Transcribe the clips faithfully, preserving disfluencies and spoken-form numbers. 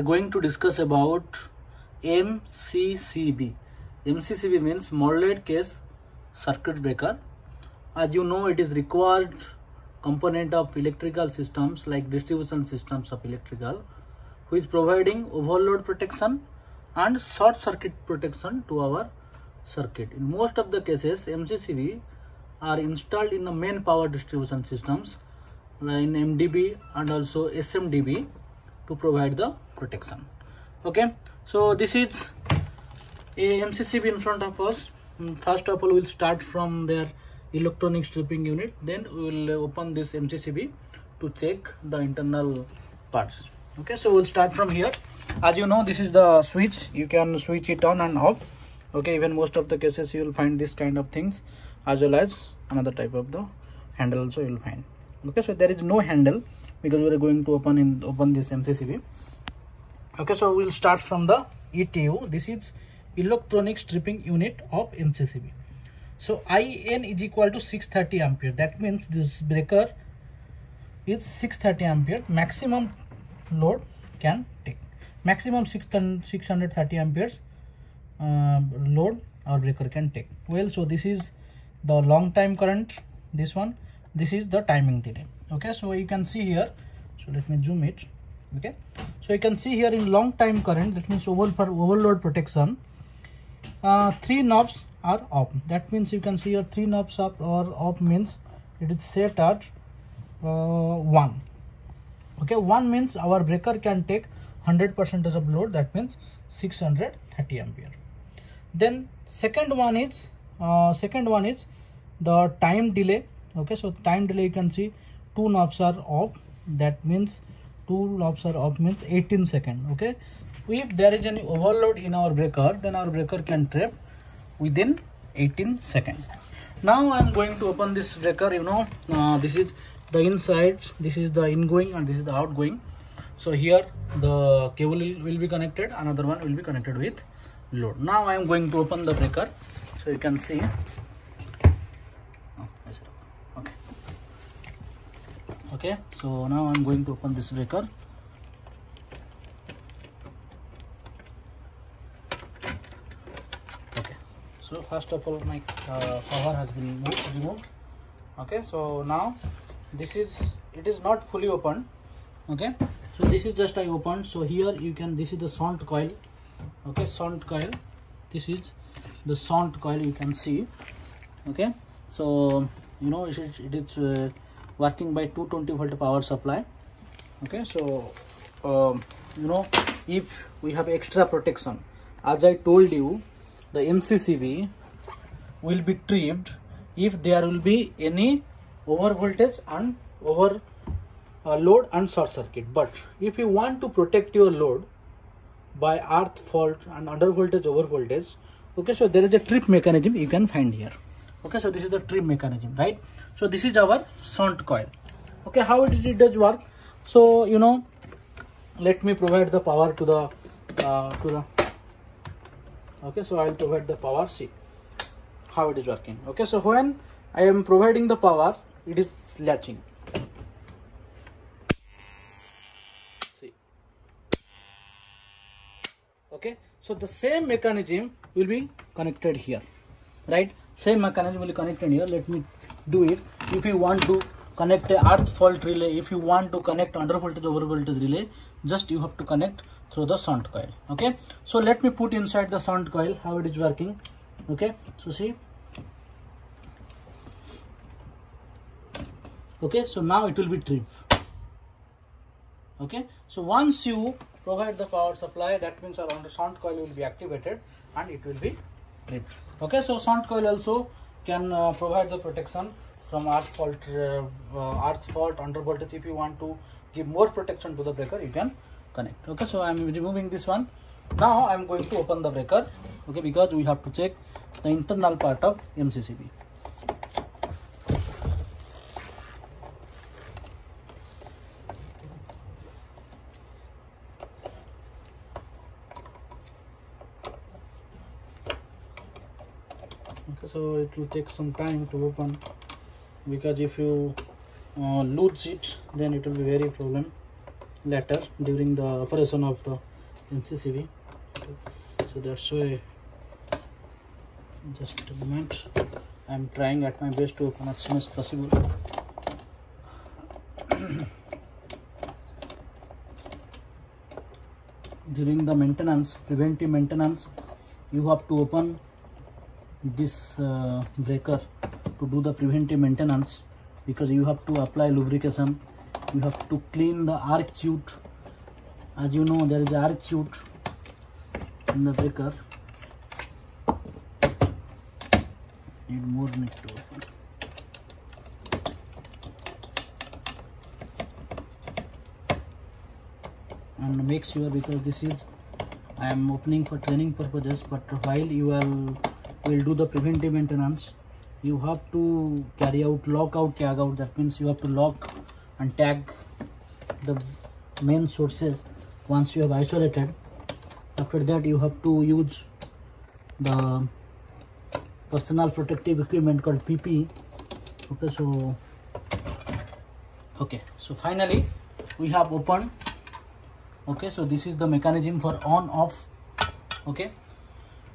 are going to discuss about M C C B. M C C B means modeled case circuit breaker. As you know, it is required component of electrical systems like distribution systems of electrical, who is providing overload protection and short circuit protection to our circuit. In most of the cases, M C C B are installed in the main power distribution systems in M D B and also S M D B to provide the protection. Okay, so this is a M C C B in front of us. First of all, we will start from their electronic stripping unit, then we will open this M C C B to check the internal parts. Okay, so we'll start from here. As you know, this is the switch. You can switch it on and off. Okay, even most of the cases you will find this kind of things, as well as another type of the handle also you will find. Okay, so there is no handle because we are going to open in open this M C C B. Okay, so we'll start from the E T O. This is electronic stripping unit of M C C B. So I N is equal to six hundred thirty ampere. That means this breaker is six hundred thirty ampere maximum load can take. Maximum six hundred thirty amperes uh, load our breaker can take. Well, so this is the long time current, this one, this is the timing delay. Okay, so you can see here, so let me zoom it. Okay, so you can see here in long time current, that means over for overload protection, uh, three knobs are off. That means you can see your three knobs up or off means it is set at uh, one. Okay, one means our breaker can take one hundred percent of load, that means six hundred thirty ampere. Then second one is uh, second one is the time delay. Okay, so time delay you can see two knobs are off, that means two knobs are off means eighteen seconds. Okay, if there is any overload in our breaker, then our breaker can trip within eighteen seconds. Now I am going to open this breaker. You know, uh, this is the inside, this is the ingoing and this is the outgoing. So here the cable will be connected, another one will be connected with load. Now I am going to open the breaker. So you can see. Okay. Okay. So now I am going to open this breaker. Okay. So first of all, my uh, power has been moved, removed. Okay. So now this is, it is not fully open. Okay. So this is just I opened. So here you can, this is the shunt coil. Okay, shunt coil, this is the shunt coil you can see. Okay, so you know it is, it is uh, working by two hundred twenty volt power supply. Okay, so um, you know, if we have extra protection, as I told you, the M C C B will be trimmed if there will be any over voltage and over Uh, load and short circuit. But if you want to protect your load by earth fault and under voltage, over voltage, okay, so there is a trip mechanism you can find here. Okay, so this is the trip mechanism, right? So this is our shunt coil. Okay, how it, it does work? So you know, let me provide the power to the uh, to the okay, so I'll provide the power. See how it is working. Okay, so when I am providing the power, it is latching. Okay, so the same mechanism will be connected here, right? Same mechanism will be connected here. Let me do it. If you want to connect a earth fault relay, if you want to connect under voltage, over voltage relay, just you have to connect through the shunt coil. Okay, so let me put inside the shunt coil how it is working. Okay, so see. Okay, so now it will be trimmed. Okay, so once you provide the power supply, that means around the shunt coil will be activated and it will be tripped. Okay, so shunt coil also can uh, provide the protection from earth fault, uh, uh, earth fault, under voltage. If you want to give more protection to the breaker, you can connect. Okay, so I am removing this one. Now I am going to open the breaker. Okay, because we have to check the internal part of M C C B. So it will take some time to open, because if you uh, lose it, then it will be very problem later during the operation of the M C C B. So that's why, just a moment, I'm trying at my best to open as soon as possible. During the maintenance, preventive maintenance, you have to open this uh, breaker to do the preventive maintenance, because you have to apply lubrication, you have to clean the arc chute. As you know, there is arc chute in the breaker. Need more net to open. And make sure, because this is, I am opening for training purposes, but while you are will do the preventive maintenance, you have to carry out lock out tag out. That means you have to lock and tag the main sources once you have isolated. After that, you have to use the personal protective equipment called P P E. Okay, so okay, so finally we have opened. Okay, so this is the mechanism for on off. Okay.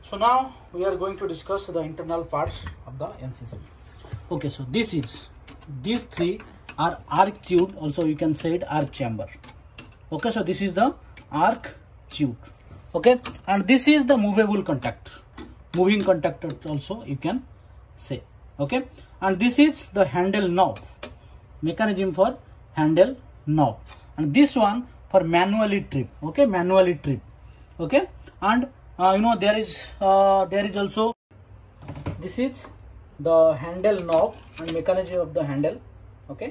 So now we are going to discuss the internal parts of the M C C B. Okay, so this is, these three are arc chute, also you can say it arc chamber. Okay, so this is the arc chute. Okay, and this is the movable contact, moving contactor also you can say. Okay, and this is the handle knob, mechanism for handle knob, and this one for manually trip. Okay, manually trip. Okay, and Uh, you know, there is uh, there is also, this is the handle knob and mechanism of the handle. Okay,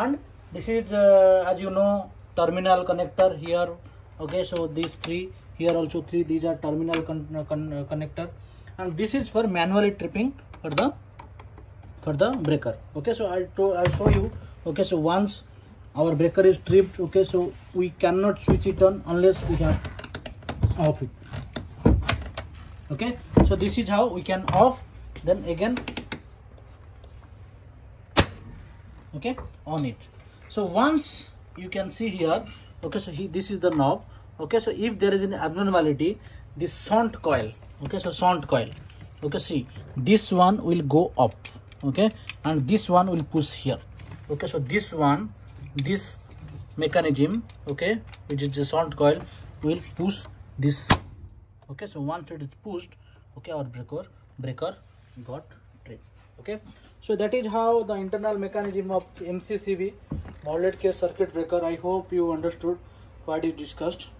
and this is uh, as you know, terminal connector here. Okay, so these three here, also three, these are terminal con con connector, and this is for manually tripping for the for the breaker. Okay, so I'll to I'll show you. Okay, so once our breaker is tripped, okay, so we cannot switch it on unless we have off it. Okay, so this is how we can off, then again, okay, on it. So once you can see here, okay, so he, this is the knob. Okay, so if there is an abnormality, this shunt coil, okay, so shunt coil, okay, see, this one will go up, okay, and this one will push here. Okay, so this one, this mechanism, okay, which is the shunt coil, will push this. Okay, so once it is pushed, okay, our breaker breaker got tripped. Okay, so that is how the internal mechanism of M C C B, modular case circuit breaker. I hope you understood what is discussed.